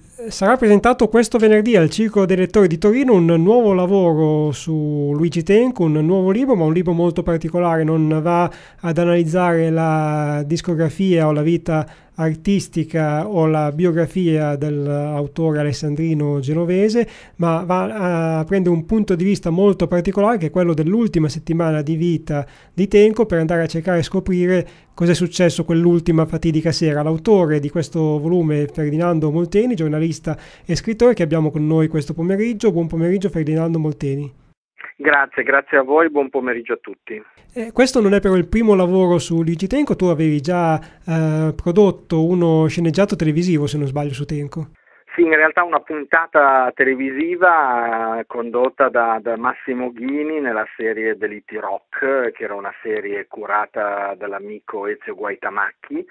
Sarà presentato questo venerdì al Circolo dei Lettori di Torino un nuovo lavoro su Luigi Tenco, un nuovo libro, ma un libro molto particolare, non va ad analizzare la discografia o la vita artistica o la biografia dell'autore alessandrino genovese, ma va a prendere un punto di vista molto particolare che è quello dell'ultima settimana di vita di Tenco, per andare a cercare e scoprire cos'è successo quell'ultima fatidica sera. L'autore di questo volume è Ferdinando Molteni, giornalista e scrittore, che abbiamo con noi questo pomeriggio. Buon pomeriggio Ferdinando Molteni. Grazie, grazie a voi, buon pomeriggio a tutti. Questo non è però il primo lavoro su Luigi Tenco, tu avevi già prodotto uno sceneggiato televisivo, se non sbaglio, su Tenco. Sì, in realtà una puntata televisiva condotta da Massimo Ghini nella serie Delitti Rock, che era una serie curata dall'amico Ezio Guaitamaki,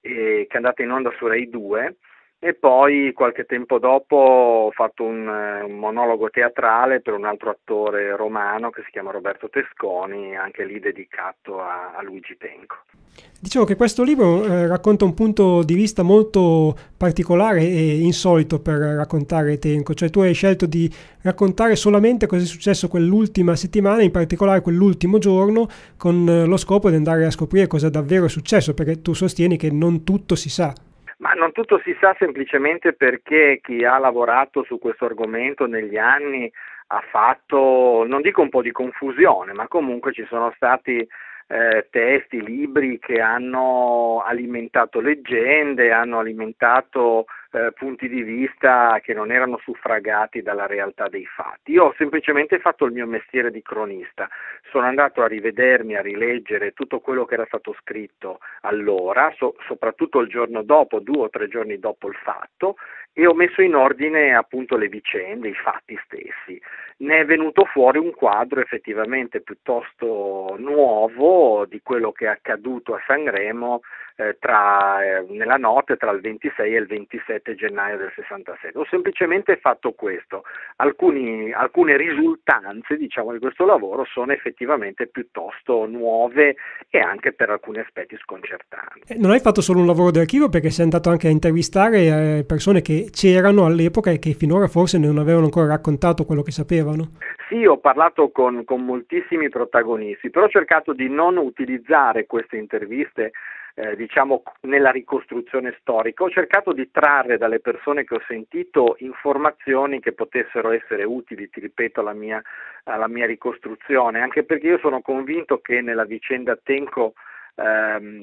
che è andata in onda su Rai 2. E poi qualche tempo dopo ho fatto un monologo teatrale per un altro attore romano che si chiama Roberto Tesconi, anche lì dedicato a Luigi Tenco. Dicevo che questo libro racconta un punto di vista molto particolare e insolito per raccontare Tenco, cioè tu hai scelto di raccontare solamente cosa è successo quell'ultima settimana, in particolare quell'ultimo giorno, con lo scopo di andare a scoprire cosa davvero è successo, perché tu sostieni che non tutto si sa. Ma non tutto si sa semplicemente perché chi ha lavorato su questo argomento negli anni ha fatto, non dico un po' di confusione, ma comunque ci sono stati testi, libri che hanno alimentato leggende, hanno alimentato punti di vista che non erano suffragati dalla realtà dei fatti. Io ho semplicemente fatto il mio mestiere di cronista, sono andato a rivedermi, a rileggere tutto quello che era stato scritto allora, soprattutto il giorno dopo, 2 o 3 giorni dopo il fatto, e ho messo in ordine appunto le vicende, i fatti stessi. Ne è venuto fuori un quadro effettivamente piuttosto nuovo di quello che è accaduto a Sanremo nella notte tra il 26 e il 27 gennaio del 67. Ho semplicemente fatto questo. Alcune risultanze, diciamo, di questo lavoro sono effettivamente piuttosto nuove e anche per alcuni aspetti sconcertanti. Non hai fatto solo un lavoro di archivio, perché sei andato anche a intervistare persone che c'erano all'epoca e che finora forse non avevano ancora raccontato quello che sapevano. Sì, ho parlato con moltissimi protagonisti, però ho cercato di non utilizzare queste interviste diciamo nella ricostruzione storica. Ho cercato di trarre dalle persone che ho sentito informazioni che potessero essere utili, ti ripeto, alla mia ricostruzione, anche perché io sono convinto che nella vicenda Tenco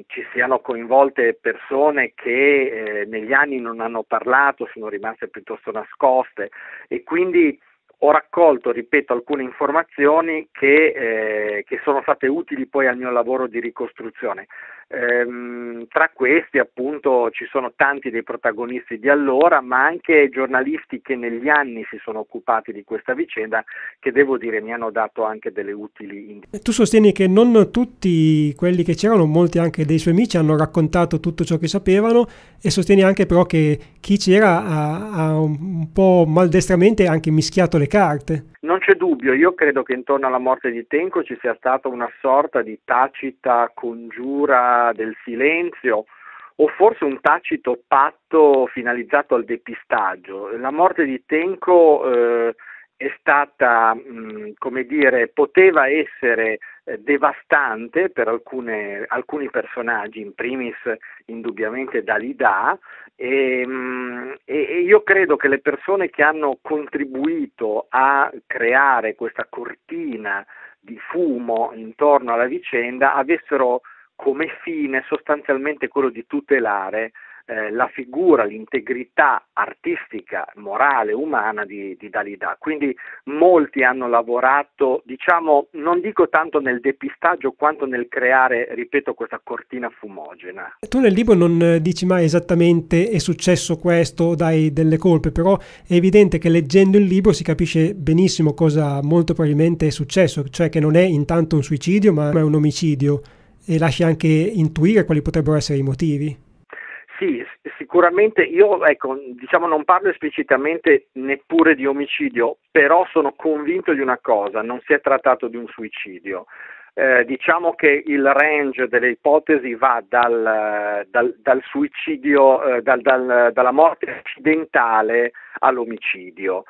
ci siano coinvolte persone che negli anni non hanno parlato, sono rimaste piuttosto nascoste, e quindi ho raccolto, ripeto, alcune informazioni che sono state utili poi al mio lavoro di ricostruzione. Tra questi appunto ci sono tanti dei protagonisti di allora, ma anche giornalisti che negli anni si sono occupati di questa vicenda, che devo dire mi hanno dato anche delle utili indicazioni. Tu sostieni che non tutti quelli che c'erano, molti anche dei suoi amici, hanno raccontato tutto ciò che sapevano, e sostieni anche però che chi c'era ha un po' maldestramente anche mischiato le carte. Non c'è dubbio, io credo che intorno alla morte di Tenco ci sia stata una sorta di tacita congiura del silenzio, o forse un tacito patto finalizzato al depistaggio. La morte di Tenco è stata, come dire, poteva essere devastante per alcuni personaggi, in primis indubbiamente Dalida, e io credo che le persone che hanno contribuito a creare questa cortina di fumo intorno alla vicenda avessero come fine sostanzialmente quello di tutelare la figura, l'integrità artistica, morale, umana di Dalida. Quindi molti hanno lavorato, diciamo, non dico tanto nel depistaggio quanto nel creare, ripeto, questa cortina fumogena. Tu nel libro non dici mai esattamente è successo questo, dai delle colpe, però è evidente che leggendo il libro si capisce benissimo cosa molto probabilmente è successo, cioè che non è intanto un suicidio ma è un omicidio, e lasci anche intuire quali potrebbero essere i motivi. Sì, sicuramente io, ecco, diciamo non parlo esplicitamente neppure di omicidio, però sono convinto di una cosa: non si è trattato di un suicidio. Diciamo che il range delle ipotesi va dal suicidio, dalla morte accidentale all'omicidio.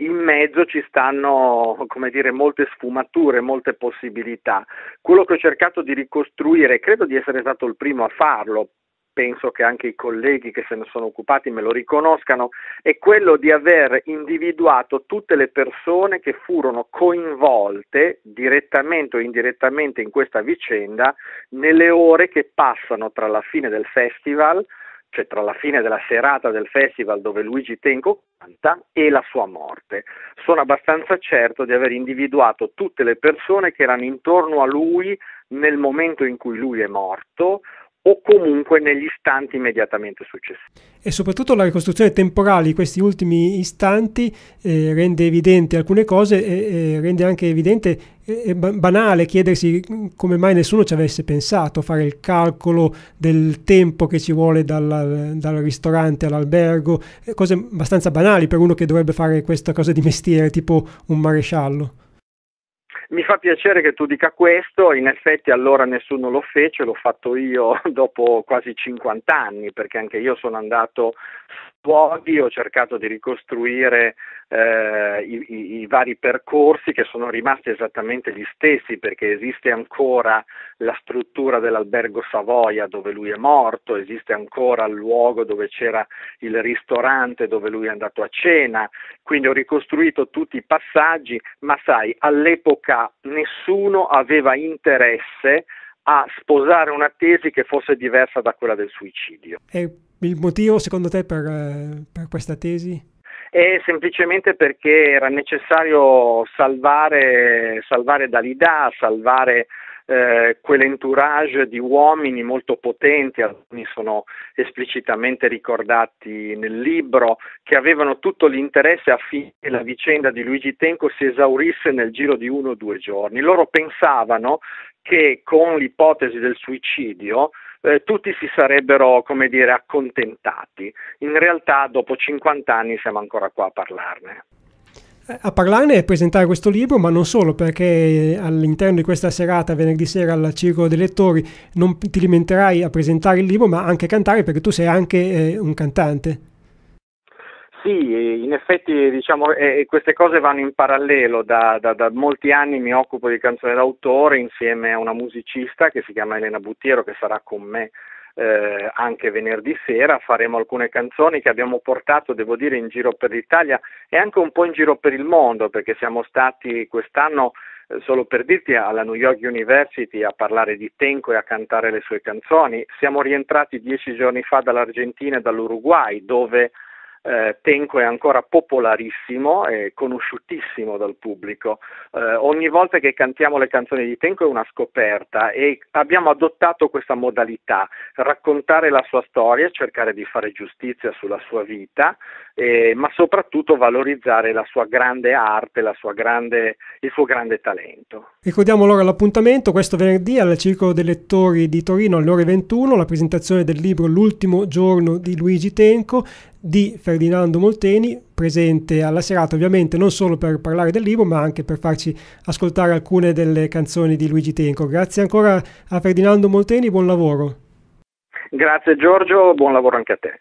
In mezzo ci stanno, come dire, molte sfumature, molte possibilità. Quello che ho cercato di ricostruire, credo di essere stato il primo a farlo, penso che anche i colleghi che se ne sono occupati me lo riconoscano, è quello di aver individuato tutte le persone che furono coinvolte direttamente o indirettamente in questa vicenda nelle ore che passano tra la fine del festival, cioè tra la fine della serata del festival dove Luigi Tenco canta, e la sua morte. Sono abbastanza certo di aver individuato tutte le persone che erano intorno a lui nel momento in cui lui è morto, o comunque negli istanti immediatamente successivi. E soprattutto la ricostruzione temporale di questi ultimi istanti rende evidente alcune cose e rende anche evidente e banale chiedersi come mai nessuno ci avesse pensato, fare il calcolo del tempo che ci vuole dal ristorante all'albergo, cose abbastanza banali per uno che dovrebbe fare questa cosa di mestiere, tipo un maresciallo. Mi fa piacere che tu dica questo, in effetti allora nessuno lo fece, l'ho fatto io dopo quasi 50 anni, perché anche io sono andato su luoghi, ho cercato di ricostruire i vari percorsi che sono rimasti esattamente gli stessi, perché esiste ancora la struttura dell'albergo Savoia dove lui è morto, esiste ancora il luogo dove c'era il ristorante dove lui è andato a cena, quindi ho ricostruito tutti i passaggi, ma sai, all'epoca nessuno aveva interesse a sposare una tesi che fosse diversa da quella del suicidio. E il motivo secondo te per questa tesi? È semplicemente perché era necessario salvare Dalida, quell'entourage di uomini molto potenti, alcuni sono esplicitamente ricordati nel libro, che avevano tutto l'interesse affinché la vicenda di Luigi Tenco si esaurisse nel giro di 1 o 2 giorni. Loro pensavano che con l'ipotesi del suicidio tutti si sarebbero, come dire, accontentati. In realtà dopo 50 anni siamo ancora qua a parlarne. A parlarne e presentare questo libro, ma non solo, perché all'interno di questa serata, venerdì sera al Circolo dei Lettori, non ti limiterai a presentare il libro, ma anche a cantare, perché tu sei anche un cantante. Sì, in effetti diciamo queste cose vanno in parallelo, da molti anni mi occupo di canzone d'autore insieme a una musicista che si chiama Elena Buttiero, che sarà con me anche venerdì sera. Faremo alcune canzoni che abbiamo portato, devo dire, in giro per l'Italia e anche un po' in giro per il mondo, perché siamo stati quest'anno, solo per dirti, alla New York University a parlare di Tenco e a cantare le sue canzoni. Siamo rientrati 10 giorni fa dall'Argentina e dall'Uruguay, dove Tenco è ancora popolarissimo e conosciutissimo dal pubblico. Ogni volta che cantiamo le canzoni di Tenco è una scoperta e abbiamo adottato questa modalità: raccontare la sua storia, cercare di fare giustizia sulla sua vita, ma soprattutto valorizzare la sua grande arte, il suo grande talento. Ricordiamo allora l'appuntamento questo venerdì al Circolo dei Lettori di Torino alle ore 21, la presentazione del libro L'ultimo giorno di Luigi Tenco di Ferdinando Molteni, presente alla serata ovviamente non solo per parlare del libro ma anche per farci ascoltare alcune delle canzoni di Luigi Tenco. Grazie ancora a Ferdinando Molteni, buon lavoro. Grazie Giorgio, buon lavoro anche a te.